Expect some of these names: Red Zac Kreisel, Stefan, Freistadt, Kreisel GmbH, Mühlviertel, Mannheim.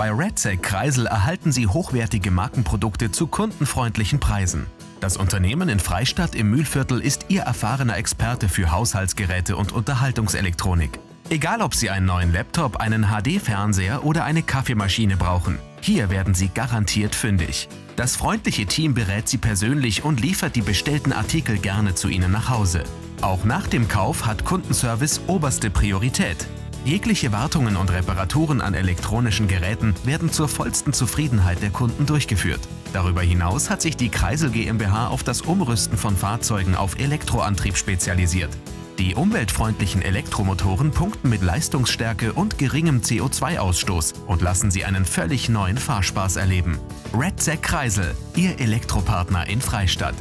Bei Red Zac Kreisel erhalten Sie hochwertige Markenprodukte zu kundenfreundlichen Preisen. Das Unternehmen in Freistadt im Mühlviertel ist Ihr erfahrener Experte für Haushaltsgeräte und Unterhaltungselektronik. Egal, ob Sie einen neuen Laptop, einen HD-Fernseher oder eine Kaffeemaschine brauchen, hier werden Sie garantiert fündig. Das freundliche Team berät Sie persönlich und liefert die bestellten Artikel gerne zu Ihnen nach Hause. Auch nach dem Kauf hat Kundenservice oberste Priorität. Jegliche Wartungen und Reparaturen an elektronischen Geräten werden zur vollsten Zufriedenheit der Kunden durchgeführt. Darüber hinaus hat sich die Kreisel GmbH auf das Umrüsten von Fahrzeugen auf Elektroantrieb spezialisiert. Die umweltfreundlichen Elektromotoren punkten mit Leistungsstärke und geringem CO2-Ausstoß und lassen Sie einen völlig neuen Fahrspaß erleben. Red Zac Kreisel, Ihr Elektropartner in Freistadt.